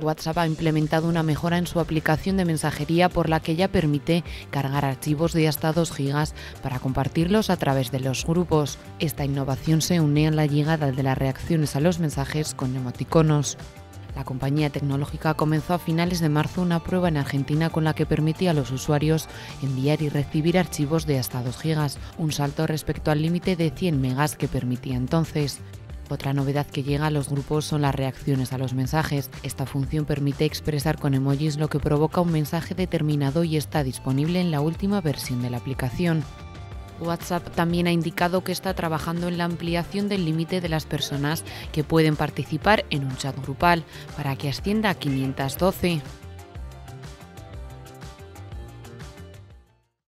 WhatsApp ha implementado una mejora en su aplicación de mensajería por la que ya permite cargar archivos de hasta 2 gigas para compartirlos a través de los grupos. Esta innovación se une a la llegada de las reacciones a los mensajes con emoticonos. La compañía tecnológica comenzó a finales de marzo una prueba en Argentina con la que permitía a los usuarios enviar y recibir archivos de hasta 2 gigas, un salto respecto al límite de 100 megas que permitía entonces. Otra novedad que llega a los grupos son las reacciones a los mensajes. Esta función permite expresar con emojis lo que provoca un mensaje determinado y está disponible en la última versión de la aplicación. WhatsApp también ha indicado que está trabajando en la ampliación del límite de las personas que pueden participar en un chat grupal para que ascienda a 512.